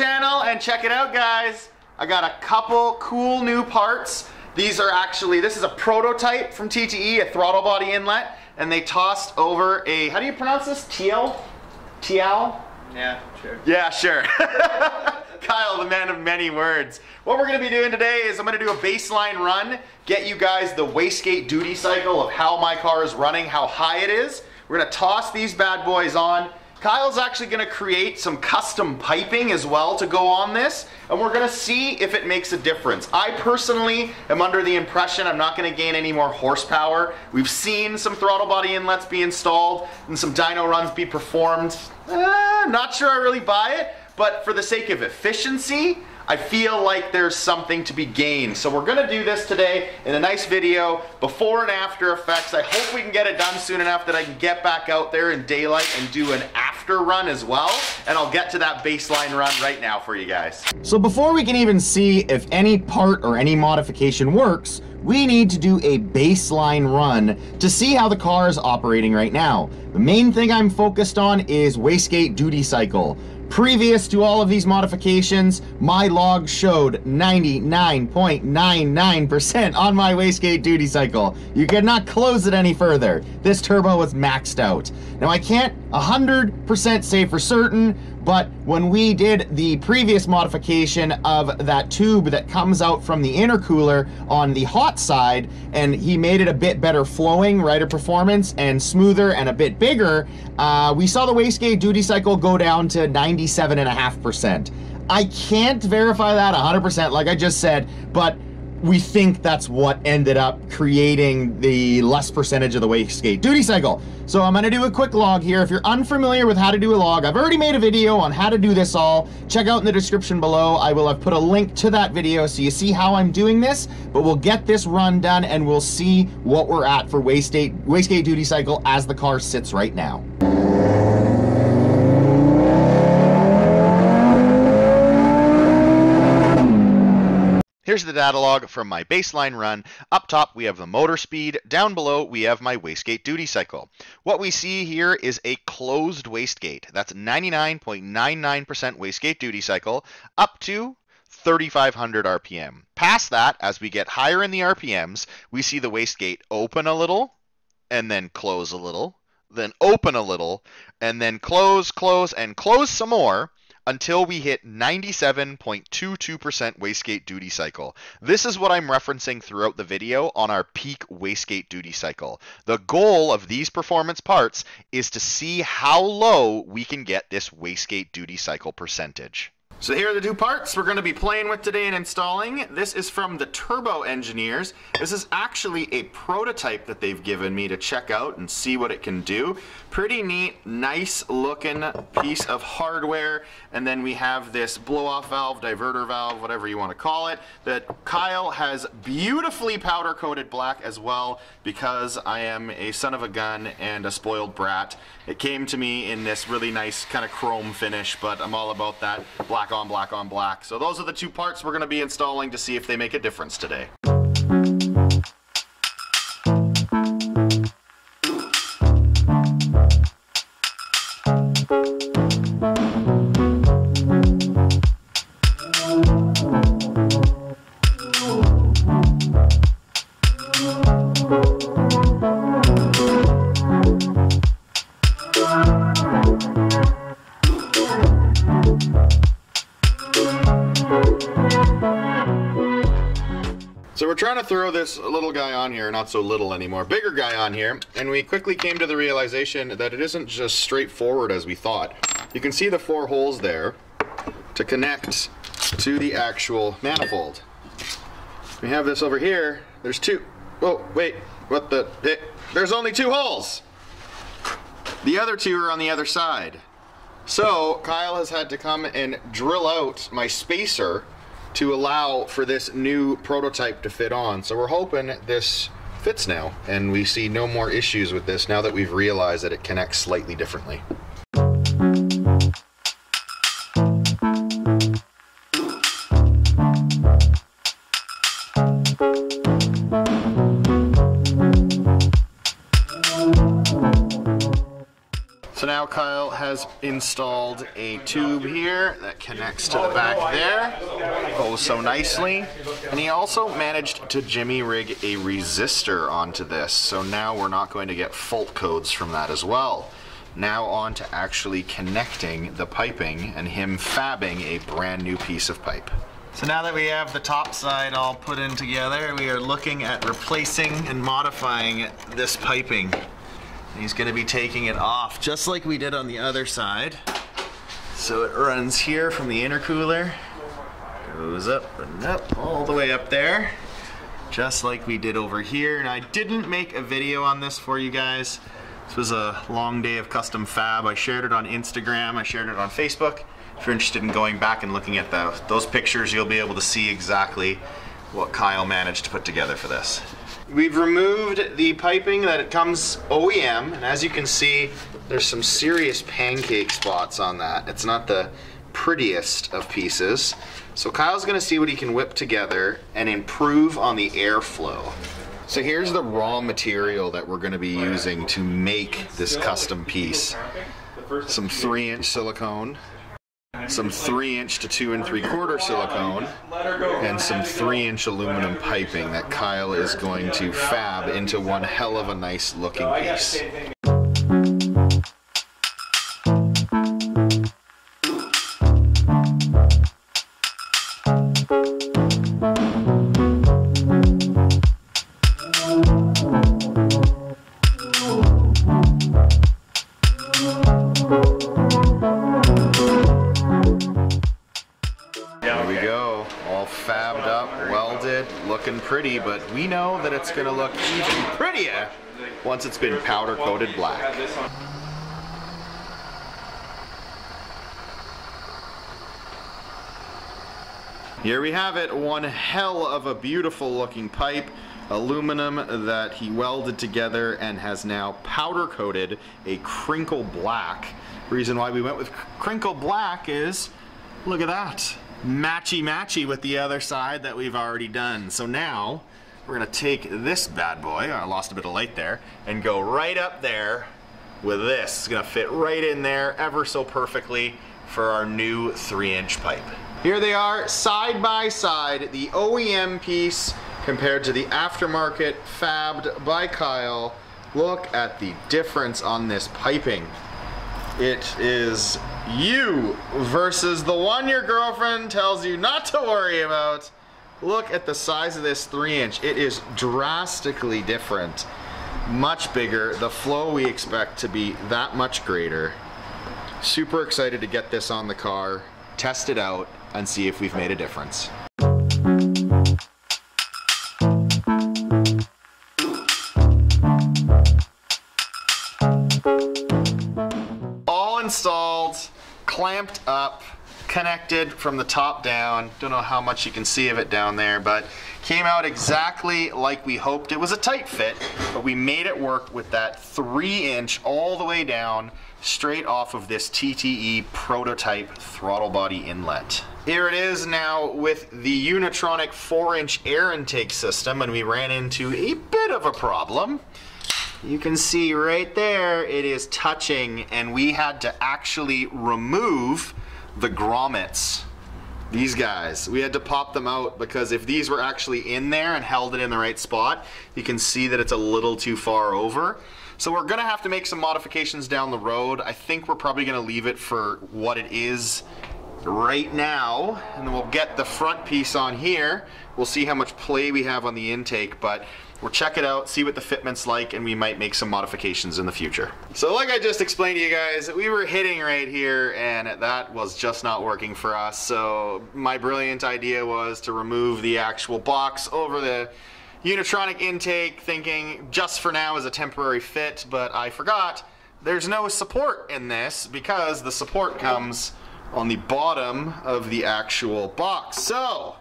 channel and check it out, guys. I got a couple cool new parts. These are actually, this is a prototype from TTE, a throttle body inlet, and they tossed over a, how do you pronounce this? TiAL? TiAL? Yeah, sure. Yeah, sure. Kyle, the man of many words. What we're going to be doing today is I'm going to do a baseline run, get you guys the wastegate duty cycle of how my car is running, how high it is. We're going to toss these bad boys on. Kyle's actually going to create some custom piping as well to go on this, and we're going to see if it makes a difference. I personally am under the impression I'm not going to gain any more horsepower. We've seen some throttle body inlets be installed and some dyno runs be performed. Not sure I really buy it, but for the sake of efficiency, I feel like there's something to be gained. So we're gonna do this today in a nice video, before and after effects. I hope we can get it done soon enough that I can get back out there in daylight and do an after run as well. And I'll get to that baseline run right now for you guys. So before we can even see if any part or any modification works, we need to do a baseline run to see how the car is operating right now. The main thing I'm focused on is wastegate duty cycle. Previous to all of these modifications, my log showed 99.99% on my wastegate duty cycle. You could not close it any further. This turbo was maxed out. Now I can't 100% say for certain, but when we did the previous modification of that tube that comes out from the intercooler on the hot side, and he made it a bit better flowing, Ryder Performance, and smoother and a bit bigger, we saw the wastegate duty cycle go down to 97.5%. I can't verify that 100% like I just said, but we think that's what ended up creating the less percentage of the wastegate duty cycle. So I'm gonna do a quick log here. If you're unfamiliar with how to do a log, I've already made a video on how to do this all. Check out in the description below. I will have put a link to that video so you see how I'm doing this, but we'll get this run done and we'll see what we're at for wastegate duty cycle as the car sits right now. Here's the data log from my baseline run. Up top, we have the motor speed. Down below, we have my wastegate duty cycle. What we see here is a closed wastegate. That's 99.99% wastegate duty cycle up to 3,500 RPM. Past that, as we get higher in the RPMs, we see the wastegate open a little and then close a little, then open a little, and then close, close, and close some more, until we hit 97.22% wastegate duty cycle. This is what I'm referencing throughout the video on our peak wastegate duty cycle. The goal of these performance parts is to see how low we can get this wastegate duty cycle percentage. So here are the two parts we're going to be playing with today and installing. This is from the Turbo Engineers. This is actually a prototype that they've given me to check out and see what it can do. Pretty neat, nice looking piece of hardware. And then we have this blow-off valve, diverter valve, whatever you want to call it, that Kyle has beautifully powder-coated black as well, because I am a son of a gun and a spoiled brat. It came to me in this really nice kind of chrome finish, but I'm all about that black on black on black. So those are the two parts we're going to be installing to see if they make a difference today. Trying to throw this little guy on here, not so little anymore, bigger guy on here, and we quickly came to the realization that it isn't just straightforward as we thought. You can see the four holes there to connect to the actual manifold. We have this over here, there's two. Oh, wait, what the heck? There's only two holes! The other two are on the other side. So Kyle has had to come and drill out my spacer to allow for this new prototype to fit on. So we're hoping this fits now and we see no more issues with this now that we've realized that it connects slightly differently. Kyle has installed a tube here that connects to the back there, oh so nicely, and he also managed to jimmy rig a resistor onto this, so now we're not going to get fault codes from that as well. Now on to actually connecting the piping and him fabbing a brand new piece of pipe. So now that we have the top side all put in together, we are looking at replacing and modifying this piping. He's going to be taking it off just like we did on the other side. So it runs here from the intercooler, goes up and up all the way up there, just like we did over here. And I didn't make a video on this for you guys. This was a long day of custom fab. I shared it on Instagram, I shared it on Facebook. If you're interested in going back and looking at those pictures, you'll be able to see exactly what Kyle managed to put together for this. We've removed the piping that it comes OEM, and as you can see, there's some serious pancake spots on that. It's not the prettiest of pieces. So Kyle's gonna see what he can whip together and improve on the airflow. So here's the raw material that we're gonna be using to make this custom piece. Some 3-inch silicone, some 3-inch to 2 3/4 silicone, and some 3-inch aluminum piping that Kyle is going to fab into one hell of a nice looking piece. Pretty, but we know that it's going to look even prettier once it's been powder coated black. Here we have it, one hell of a beautiful looking pipe, aluminum that he welded together and has now powder coated a crinkle black. The reason why we went with crinkle black is, look at that. Matchy matchy with the other side that we've already done. So now we're gonna take this bad boy, I lost a bit of light there, and go right up there with this. It's gonna fit right in there ever so perfectly for our new 3-inch pipe. Here they are side by side, the OEM piece compared to the aftermarket fabbed by Kyle. Look at the difference on this piping. It is you versus the one your girlfriend tells you not to worry about. Look at the size of this 3-inch. It is drastically different. Much bigger. The flow we expect to be that much greater. Super excited to get this on the car, test it out, and see if we've made a difference. Installed, clamped up, connected from the top down. Don't know how much you can see of it down there, but came out exactly like we hoped. It was a tight fit, but we made it work with that 3-inch all the way down, straight off of this TTE prototype throttle body inlet. Here it is now with the Unitronic 4-inch air intake system, and we ran into a bit of a problem. You can see right there, it is touching, and we had to actually remove the grommets. These guys, we had to pop them out because if these were actually in there and held it in the right spot, you can see that it's a little too far over. So we're gonna have to make some modifications down the road. I think we're probably gonna leave it for what it is right now, and then we'll get the front piece on here. We'll see how much play we have on the intake, but we'll check it out, see what the fitment's like, and we might make some modifications in the future. So like I just explained to you guys, we were hitting right here, and that was just not working for us. So my brilliant idea was to remove the actual box over the Unitronic intake, thinking just for now as a temporary fit, but I forgot there's no support in this because the support comes on the bottom of the actual box. So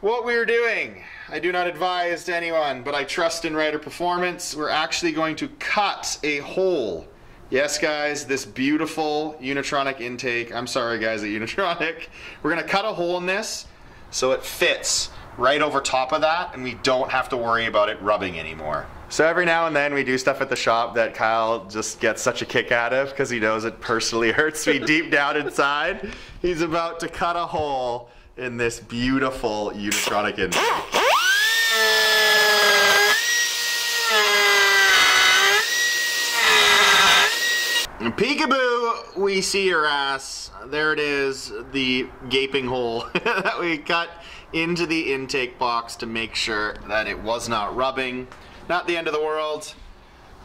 what we're doing, I do not advise to anyone, but I trust in Ryder Performance. We're actually going to cut a hole. Yes guys, this beautiful Unitronic intake, I'm sorry guys at Unitronic, we're gonna cut a hole in this so it fits right over top of that and we don't have to worry about it rubbing anymore. So every now and then we do stuff at the shop that Kyle just gets such a kick out of because he knows it personally hurts me deep down inside. He's about to cut a hole in this beautiful Unitronic inlay. Peekaboo, we see your ass. There it is, the gaping hole that we cut into the intake box to make sure that it was not rubbing. Not the end of the world.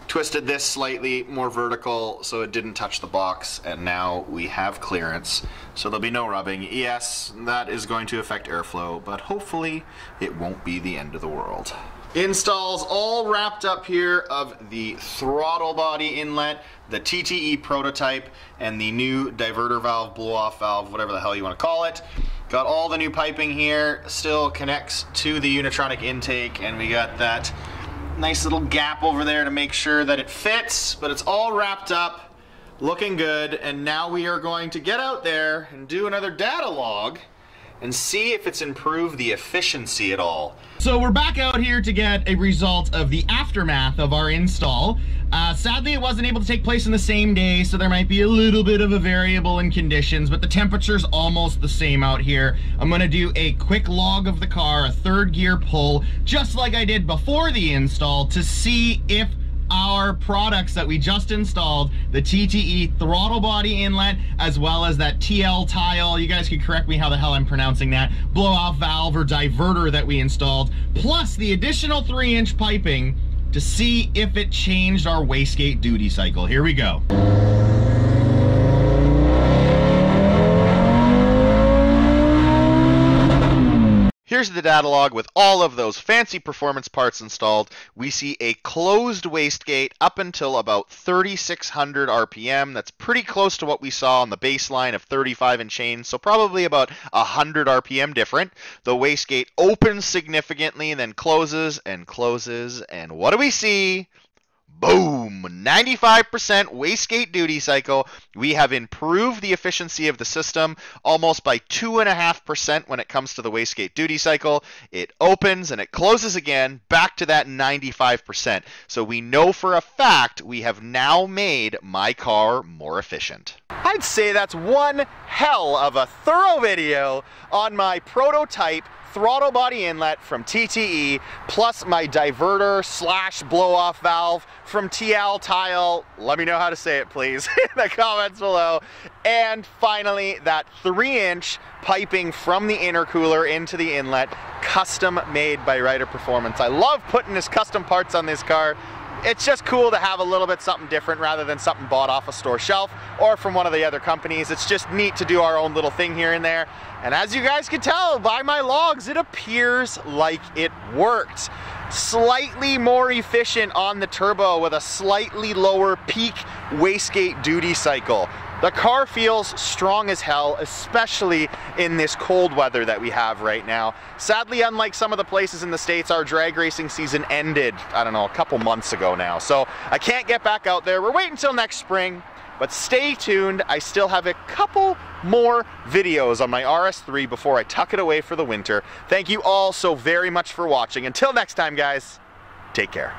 Twisted this slightly more vertical so it didn't touch the box, and now we have clearance, so there'll be no rubbing. Yes, that is going to affect airflow, but hopefully it won't be the end of the world. Installs all wrapped up here of the throttle body inlet, the TTE prototype, and the new diverter valve, blow-off valve, whatever the hell you want to call it. Got all the new piping here, still connects to the Unitronic intake, and we got that nice little gap over there to make sure that it fits, but it's all wrapped up, looking good, and now we are going to get out there and do another data log and see if it's improved the efficiency at all. So we're back out here to get a result of the aftermath of our install. Sadly, it wasn't able to take place on the same day, so there might be a little bit of a variable in conditions, but the temperature's almost the same out here. I'm gonna do a quick log of the car, a third gear pull, just like I did before the install, to see if our products that we just installed, the TTE throttle body inlet, as well as that TiAL, you guys can correct me how the hell I'm pronouncing that, blow-off valve or diverter that we installed, plus the additional 3-inch piping, to see if it changed our wastegate duty cycle. Here we go. Here's the data log with all of those fancy performance parts installed. We see a closed wastegate up until about 3,600 RPM. That's pretty close to what we saw on the baseline of 35 and change, so probably about 100 RPM different. The wastegate opens significantly and then closes and closes, and what do we see? Boom! 95% wastegate duty cycle. We have improved the efficiency of the system almost by 2.5% when it comes to the wastegate duty cycle. It opens and it closes again back to that 95%. So we know for a fact we have now made my car more efficient. I'd say that's one hell of a thorough video on my prototype throttle body inlet from TTE, plus my diverter / blow-off valve from TiAL, let me know how to say it please in the comments below, and finally that 3-inch piping from the intercooler into the inlet, custom made by Ryder Performance. I love putting his custom parts on this car. It's just cool to have a little bit something different rather than something bought off a store shelf or from one of the other companies. It's just neat to do our own little thing here and there. And as you guys can tell by my logs, it appears like it worked. Slightly more efficient on the turbo with a slightly lower peak wastegate duty cycle. The car feels strong as hell, especially in this cold weather that we have right now. Sadly, unlike some of the places in the States, our drag racing season ended, I don't know, a couple months ago now. So I can't get back out there. We're waiting until next spring, but stay tuned. I still have a couple more videos on my RS3 before I tuck it away for the winter. Thank you all so very much for watching. Until next time, guys, take care.